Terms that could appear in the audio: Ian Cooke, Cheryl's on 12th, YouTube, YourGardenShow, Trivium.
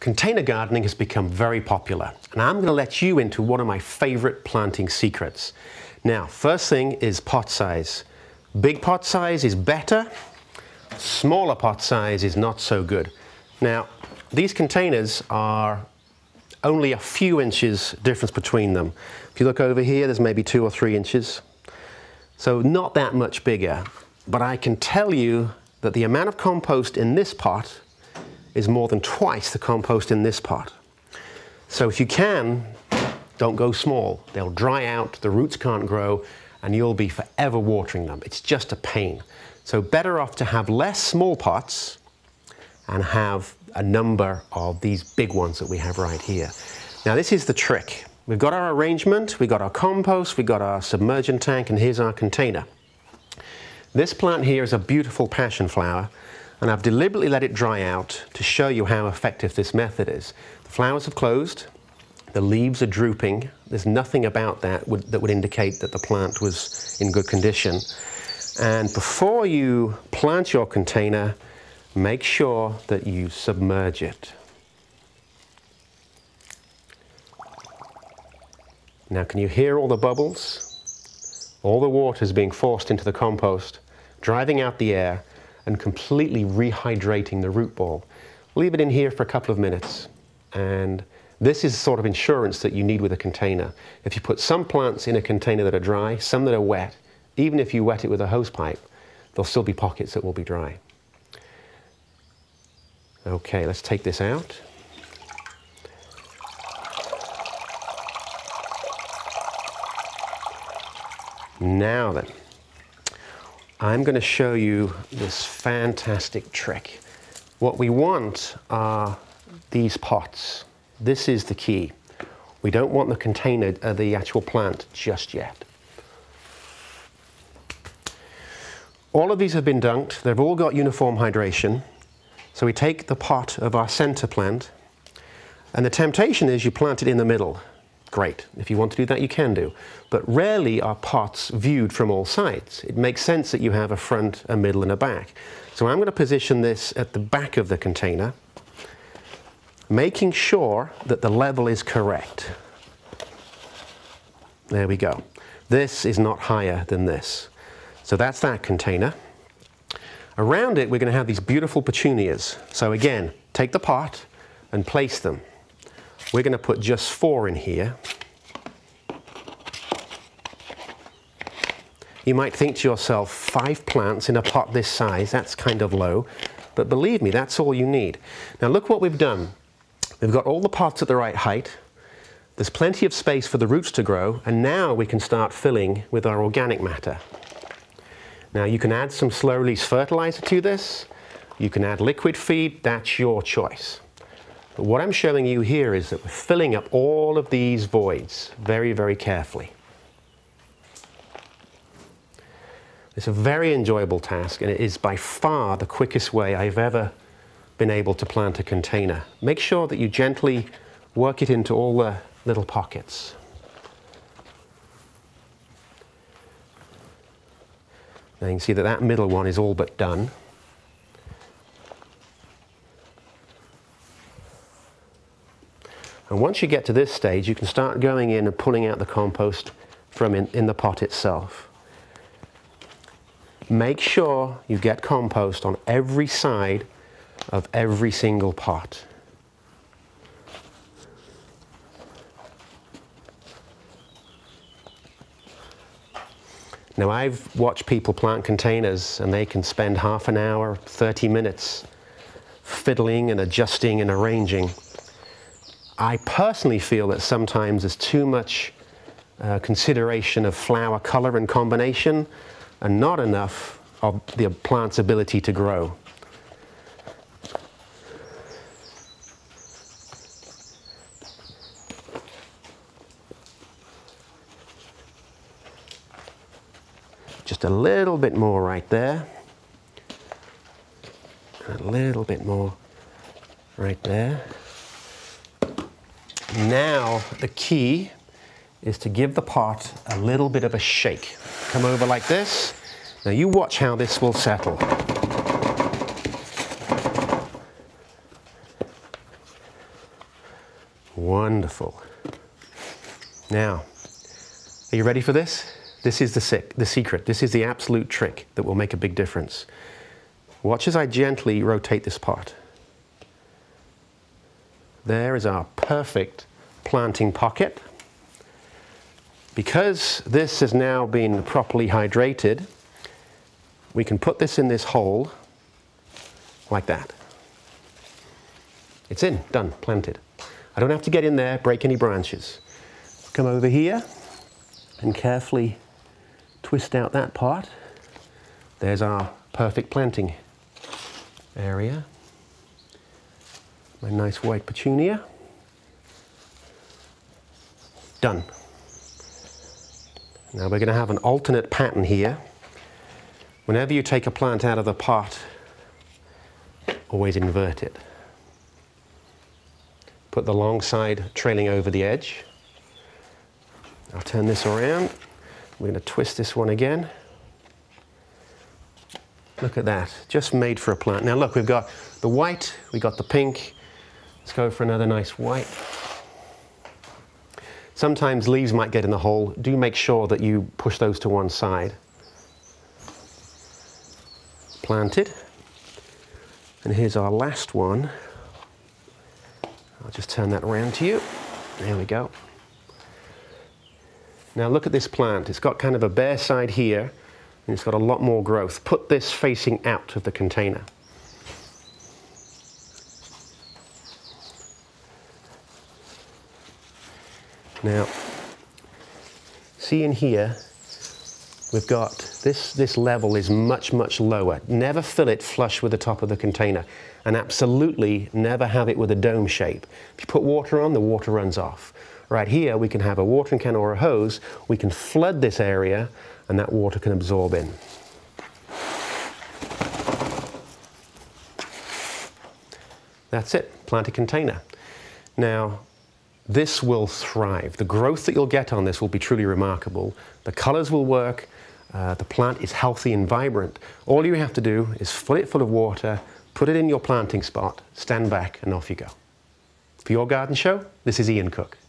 Container gardening has become very popular, and I'm going to let you into one of my favorite planting secrets. Now, first thing is pot size. Big pot size is better, smaller pot size is not so good. Now, these containers are only a few inches difference between them. If you look over here, there's maybe 2 or 3 inches. So not that much bigger, but I can tell you that the amount of compost in this pot is more than twice the compost in this pot. So if you can, don't go small. They'll dry out, the roots can't grow, and you'll be forever watering them. It's just a pain. So better off to have less small pots and have a number of these big ones that we have right here. Now this is the trick. We've got our arrangement, we've got our compost, we've got our submergent tank, and here's our container. This plant here is a beautiful passion flower, and I've deliberately let it dry out to show you how effective this method is. The flowers have closed, the leaves are drooping, there's nothing about that that would indicate that the plant was in good condition. And before you plant your container, make sure that you submerge it. Now, can you hear all the bubbles? All the water is being forced into the compost, driving out the air, and completely rehydrating the root ball. Leave it in here for a couple of minutes, and this is the sort of insurance that you need with a container. If you put some plants in a container that are dry, some that are wet, even if you wet it with a hose pipe, there'll still be pockets that will be dry. Okay, let's take this out. Now then, I'm going to show you this fantastic trick. What we want are these pots. This is the key. We don't want the container, the actual plant just yet. All of these have been dunked. They've all got uniform hydration. So we take the pot of our center plant, and the temptation is you plant it in the middle. Great, if you want to do that, you can do. But rarely are pots viewed from all sides. It makes sense that you have a front, a middle, and a back. So I'm going to position this at the back of the container, making sure that the level is correct. There we go. This is not higher than this. So that's that container. Around it, we're going to have these beautiful petunias. So again, take the pot and place them. We're going to put just 4 in here. You might think to yourself, 5 plants in a pot this size, that's kind of low. But believe me, that's all you need. Now look what we've done. We've got all the pots at the right height. There's plenty of space for the roots to grow, and now we can start filling with our organic matter. Now you can add some slow-release fertilizer to this. You can add liquid feed, that's your choice. But what I'm showing you here is that we're filling up all of these voids very, very carefully. It's a very enjoyable task, and it is by far the quickest way I've ever been able to plant a container. Make sure that you gently work it into all the little pockets. Now you can see that that middle one is all but done. And once you get to this stage, you can start going in and pulling out the compost from in the pot itself. Make sure you get compost on every side of every single pot. Now, I've watched people plant containers, and they can spend half an hour, 30 minutes fiddling and adjusting and arranging. I personally feel that sometimes there's too much consideration of flower color and combination, and not enough of the plant's ability to grow. Just a little bit more right there, and a little bit more right there. Now the key is to give the pot a little bit of a shake. Come over like this Now you watch how this will settle. Wonderful. Now, are you ready for this? This is the secret. This is the absolute trick that will make a big difference. Watch as I gently rotate this pot. There is our perfect planting pocket. Because this has now been properly hydrated, we can put this in this hole like that. It's in, done, planted. I don't have to get in there, break any branches. Come over here and carefully twist out that part. There's our perfect planting area. My nice white petunia. Done. Now we're going to have an alternate pattern here. Whenever you take a plant out of the pot, always invert it. Put the long side trailing over the edge. I'll turn this around. We're going to twist this one again. Look at that, just made for a plant. Now look, we've got the white, we've got the pink. Let's go for another nice white. Sometimes leaves might get in the hole. Do make sure that you push those to one side. Planted. And here's our last one. I'll just turn that around to you. There we go. Now look at this plant. It's got kind of a bare side here, and it's got a lot more growth. Put this facing out of the container. Now, see in here, we've got this level is much, much lower. Never fill it flush with the top of the container, and absolutely never have it with a dome shape. If you put water on, the water runs off. Right here, we can have a watering can or a hose. We can flood this area, and that water can absorb in. That's it, plant a container. Now, this will thrive. The growth that you'll get on this will be truly remarkable. The colors will work, the plant is healthy and vibrant. All you have to do is fill it full of water, put it in your planting spot, stand back, and off you go. For Your Garden Show, this is Ian Cooke.